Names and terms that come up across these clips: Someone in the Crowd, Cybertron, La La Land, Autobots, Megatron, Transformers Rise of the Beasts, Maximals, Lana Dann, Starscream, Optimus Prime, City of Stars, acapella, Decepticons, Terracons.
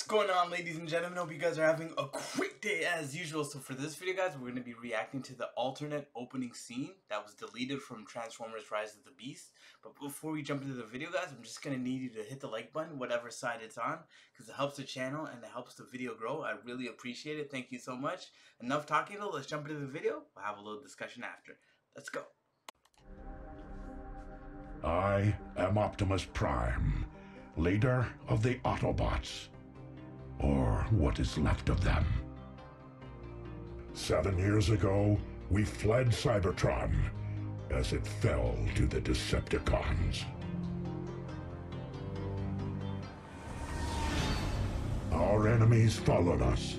What's going on, ladies and gentlemen? Hope you guys are having a great day as usual. So for this video, guys, we're going to be reacting to the alternate opening scene that was deleted from Transformers Rise of the Beasts. But before we jump into the video, guys, I'm just going to need you to hit the like button, whatever side it's on, because it helps the channel and it helps the video grow. I really appreciate it. Thank you so much. Enough talking though, let's jump into the video. We'll have a little discussion after. Let's go. I am Optimus Prime, leader of the Autobots, or what is left of them. 7 years ago, we fled Cybertron as it fell to the Decepticons. Our enemies followed us,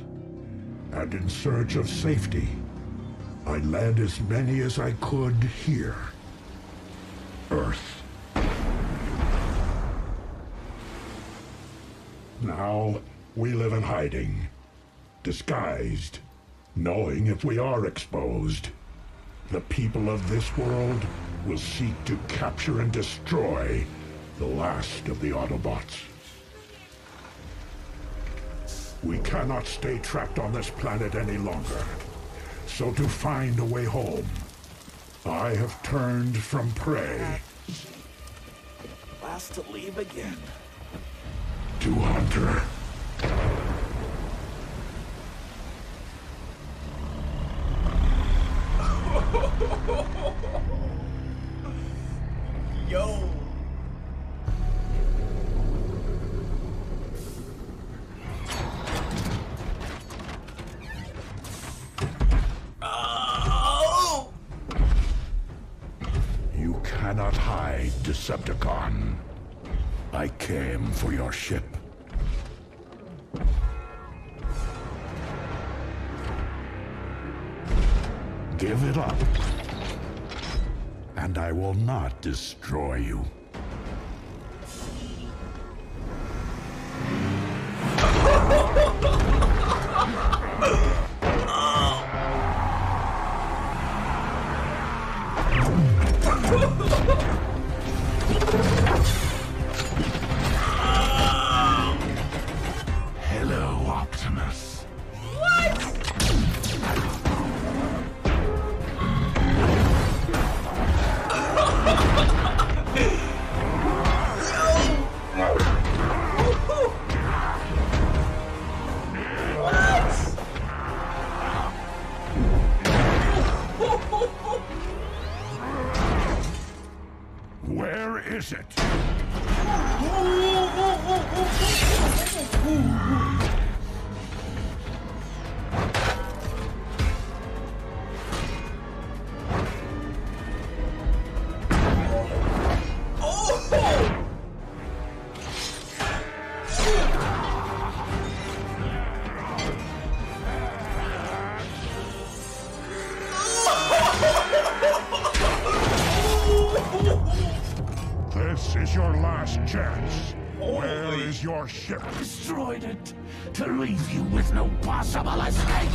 and in search of safety, I led as many as I could here, Earth. Now, we live in hiding, disguised, knowing if we are exposed, the people of this world will seek to capture and destroy the last of the Autobots. We cannot stay trapped on this planet any longer, so to find a way home, I have turned from prey. Last to leave again. To hunter. Yo. Oh. You cannot hide, Decepticon. I came for your ship. Give it up, and I will not destroy you. Is it? This is your last chance. Where is your ship? Destroyed it to leave you with no possible escape.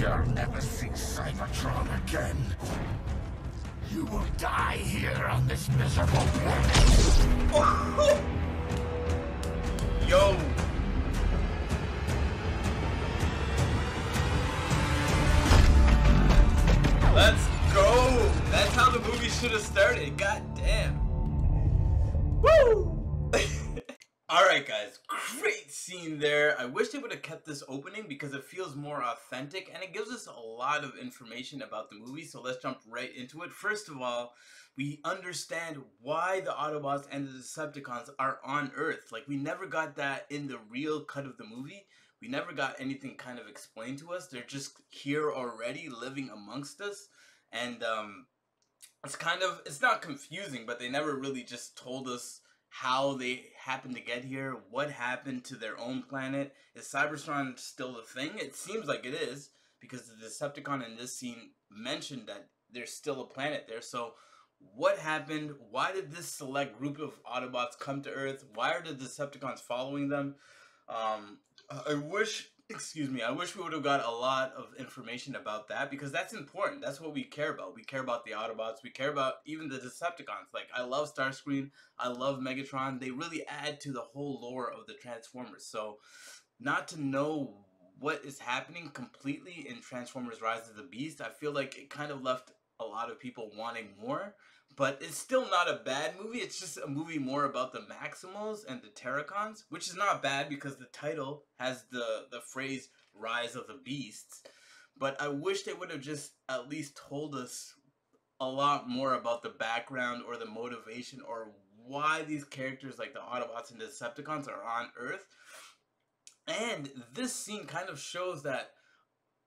You'll never see Cybertron again. You will die here on this miserable planet. Yo. Let's go! That's how the movie should have started. God damn. Woo! Alright guys, great scene there. I wish they would have kept this opening because it feels more authentic and it gives us a lot of information about the movie, so let's jump right into it. First of all, we understand why the Autobots and the Decepticons are on Earth. Like, we never got that in the real cut of the movie. We never got anything kind of explained to us. They're just here already, living amongst us, and it's not confusing, but they never really just told us how they happened to get here, what happened to their own planet. Is Cybertron still a thing? It seems like it is, because the Decepticon in this scene mentioned that there's still a planet there. So what happened? Why did this select group of Autobots come to Earth? Why are the Decepticons following them? I wish Excuse me, I wish we would have got a lot of information about that, because that's important. That's what we care about. We care about the Autobots. We care about even the Decepticons. Like, I love Starscream. I love Megatron. They really add to the whole lore of the Transformers. So, not to know what is happening completely in Transformers Rise of the Beast, I feel like it kind of left a lot of people wanting more. But it's still not a bad movie. It's just a movie more about the Maximals and the Terracons, which is not bad because the title has the phrase Rise of the Beasts. But I wish they would have just at least told us a lot more about the background or the motivation or why these characters like the Autobots and the Decepticons are on Earth. And this scene kind of shows that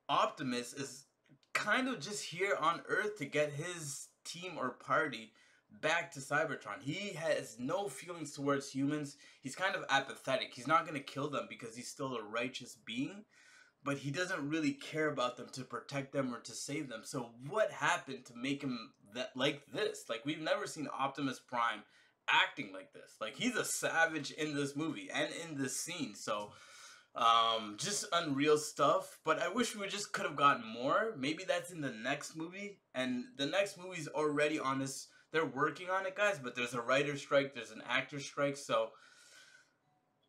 Optimus is kind of just here on Earth to get his team or party back to Cybertron. He has no feelings towards humans. He's kind of apathetic. He's not going to kill them because he's still a righteous being, but he doesn't really care about them to protect them or to save them. So what happened to make him that like this? Like, we've never seen Optimus Prime acting like this. Like, he's a savage in this movie and in this scene. So just unreal stuff, but I wish we just could have gotten more. Maybe that's in the next movie, and the next movie's already on this. They're working on it, guys, but there's a writer's strike, there's an actor's strike, so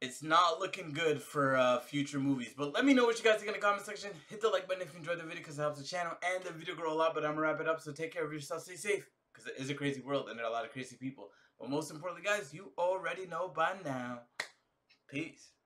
it's not looking good for future movies. But let me know what you guys think in the comment section. Hit the like button if you enjoyed the video, because it helps the channel and the video grow a lot. But I'm gonna wrap it up, so take care of yourself, stay safe, because it is a crazy world and there are a lot of crazy people. But most importantly, guys, you already know by now. Peace.